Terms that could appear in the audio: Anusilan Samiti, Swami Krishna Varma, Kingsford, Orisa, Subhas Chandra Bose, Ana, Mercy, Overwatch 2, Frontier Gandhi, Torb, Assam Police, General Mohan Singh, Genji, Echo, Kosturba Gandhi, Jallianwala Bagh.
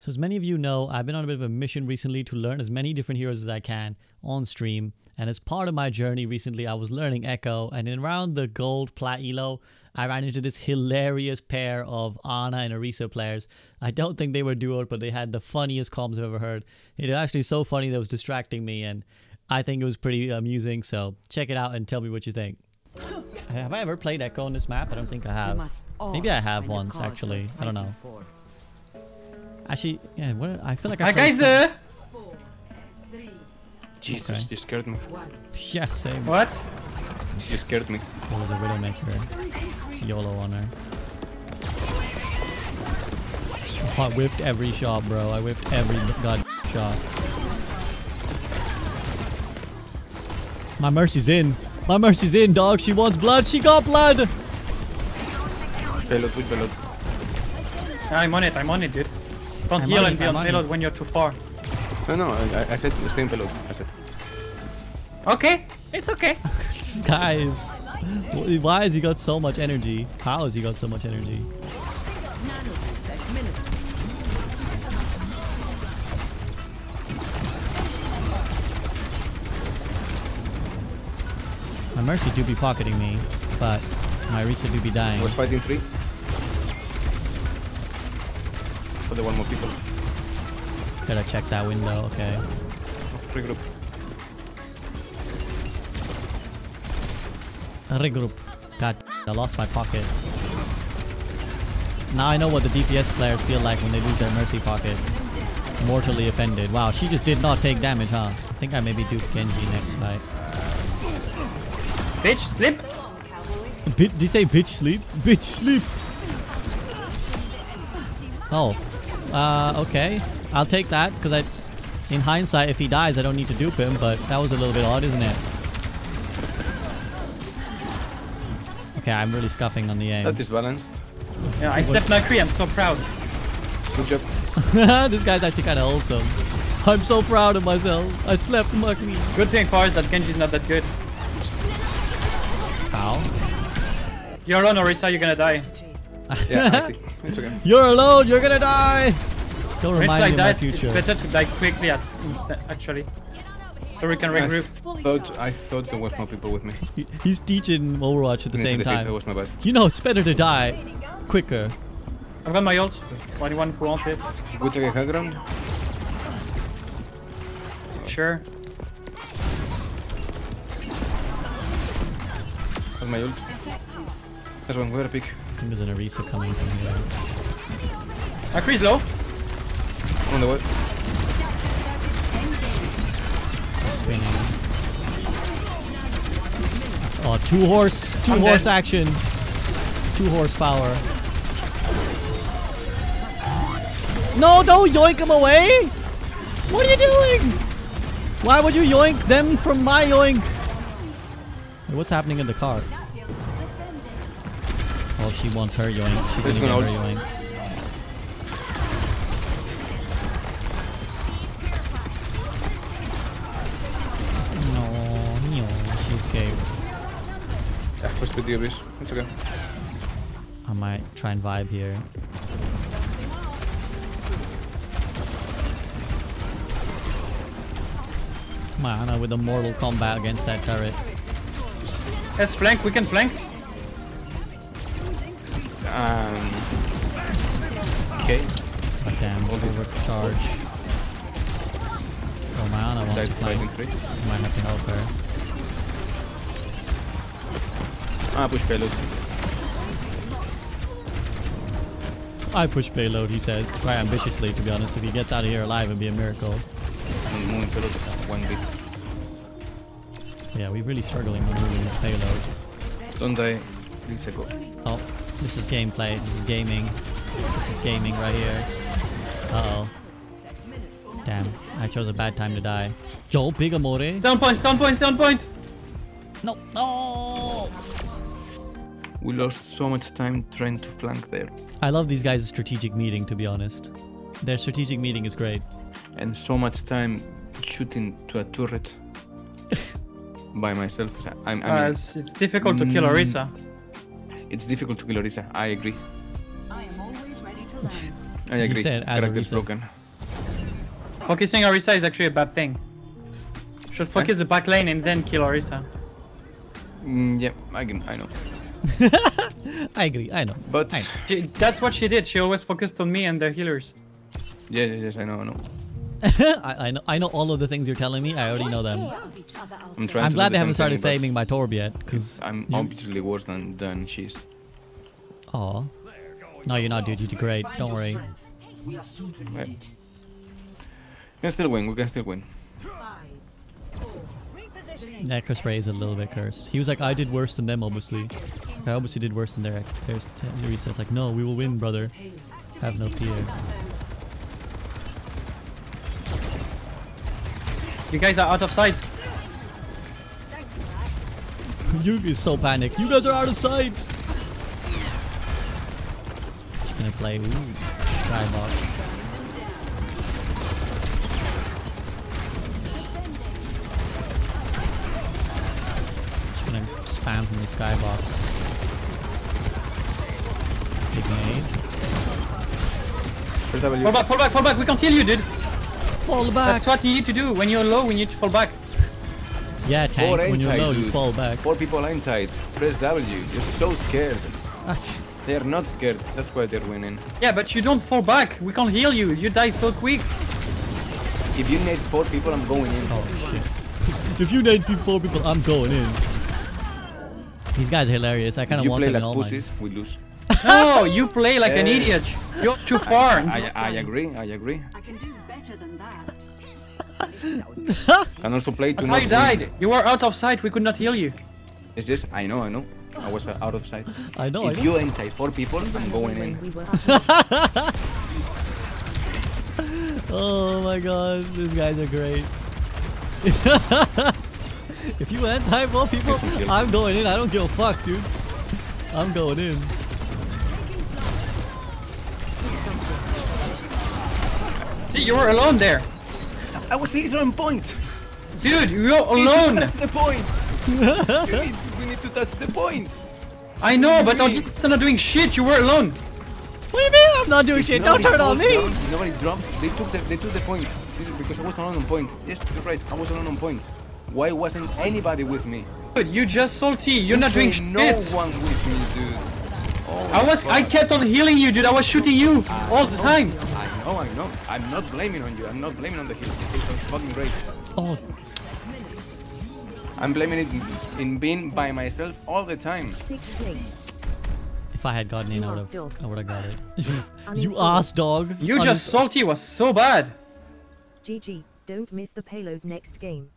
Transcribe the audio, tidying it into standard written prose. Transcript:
So as many of you know, I've been on a bit of a mission recently to learn as many different heroes as I can on stream. And as part of my journey recently, I was learning Echo, and in around the gold plat elo, I ran into this hilarious pair of Ana and Orisa players. I don't think they were duoed, but they had the funniest comms I've ever heard. It was actually so funny that it was distracting me, and I think it was pretty amusing, so check it out and tell me what you think. Have I ever played Echo on this map? I don't think I have. Maybe I have once, actually. I don't know. Actually, yeah, what, I feel like I played... Hi, guys! Jesus, okay. You scared me. Yeah, same. What? You scared me. Oh, there's a Widowmaker. It's YOLO on her. Oh, I whipped every shot, bro. I whipped every god shot. My Mercy's in. My Mercy's in, dog. She wants blood. She got blood. I'm on it. I'm on it, dude. Don't heal and be on payload when you're too far. No, no. I said stay in payload. I said. Okay. It's okay. Guys, why has he got so much energy? How has he got so much energy? My Mercy do be pocketing me, but my Orisa do be dying. I was fighting three. For the one more people. Gotta check that window, okay. Regroup. Regroup. God, I lost my pocket. Now I know what the DPS players feel like when they lose their Mercy pocket. Mortally offended. Wow, she just did not take damage, huh? I think I maybe dupe Genji next fight. Bitch, sleep! Did you say bitch sleep? Bitch sleep! Oh. Okay. I'll take that, because in hindsight, if he dies, I don't need to dupe him, but that was a little bit odd, isn't it? Okay, I'm really scuffing on the aim. That is balanced. Yeah, I stepped my Kree, I'm so proud. Good job. This guy's actually kind of wholesome. I'm so proud of myself. I slept my Kree. Good thing for us that Genji's not that good. Ow. You're alone, Orisa, you're gonna die. Yeah, I see. It's okay. You're alone, you're gonna die! Don't so remind me of my future. It's better to die quickly actually. So we can regroup. I thought there was more people with me. He's teaching Overwatch at the same time. That was my bad. You know, it's better to die quicker. I've got my ult. 21 who wants it. Good to get high ground. Sure. My ult. There's one, where pick. I think there's an Orisa coming from here. My Kree's low. On the way. Spinning. Oh, two horse action. Two horsepower. No, don't yoink him away. What are you doing? Why would you yoink them from my yoink? What's happening in the car? Oh, she wants her yoink. She didn't get her yoink. No, she escaped. Yeah, push the deal, bitch. It's okay. I might try and vibe here. My Ana with a mortal combat against that turret. Let's flank, we can flank. Okay. Oh, damn, overcharge. Oh, my Ana wants to flank. Might have to help her. I push payload. I push payload, he says. Quite ambitiously, to be honest. If he gets out of here alive, it'd be a miracle. I'm moving payload one bit. Yeah, we're really struggling with moving this payload. Don't die. Please, Echo. Oh, this is gameplay. This is gaming. This is gaming right here. Uh-oh. Damn, I chose a bad time to die. Joel, big amore. Stone point, stone point, stone point! No, no! We lost so much time trying to flank there. I love these guys' strategic meeting, to be honest. Their strategic meeting is great. And so much time shooting to a turret. By myself, I mean, it's difficult to kill Orisa. I agree. I am always ready to I agree. He said as Orisa. Is broken. Focusing Orisa is actually a bad thing. Should focus the back lane and then kill Orisa. Yep, yeah, I know. I agree, I know. But I know. That's what she did. She always focused on me and the healers. Yeah, yes, I know, I know. I know all of the things you're telling me. I already know them. I'm glad they haven't started flaming my Torb yet, because I'm obviously worse than she is. Aw. No, you're not, dude. You degrade. Don't worry. We can still win. We can still win. Necro Spray is a little bit cursed. He was like, I did worse than them, obviously. I obviously did worse than theirs. It's like, no, we will win, brother. Have no fear. You guys are out of sight. You is so panicked. You guys are out of sight. She's gonna play. Ooh, try block. She's gonna spam from the skybox. Big nade. Fall back! Fall back! Fall back! We can't heal you, dude. Fall back. That's what you need to do. When you're low, we need to fall back. Yeah, tank. When you're low, you fall back. Four people inside. Press W. You're so scared. They're not scared. That's why they're winning. Yeah, but you don't fall back. We can't heal you. You die so quick. If you need four people, I'm going in. Oh shit. If you need four people, I'm going in. These guys are hilarious. I kind of want them in all mine. You play like pussies, we lose. No, you play like an idiot. You're too far. I agree. I agree. I can do better than that. And also play too much. That's how you died. You were out of sight. We could not heal you. It's just I know. I was out of sight. I know. If you anti four people, I'm going in. Oh my god, these guys are great. If you anti four people, I'm going in. I don't give a fuck, dude. I'm going in. See, you were alone there. I was leading on point. Dude, you're alone. That's the point. we need to touch the point. I know, but it's not doing shit. You were alone. What do you mean I'm not doing shit? Don't turn on me. Nobody drops. They took the point. Because I was alone on point. Yes, you're right. I was alone on point. Why wasn't anybody with me? Dude, you just salty. You're not doing shit. No one with me, dude. Oh, I kept on healing you, dude. I was shooting you all the time. I know. I'm not blaming on you. I'm not blaming on the heal. It's fucking great. Oh. I'm blaming it in being by myself all the time. If I had gotten in, I would have got it. You ass dog. You just salty was so bad. GG. Don't miss the payload next game.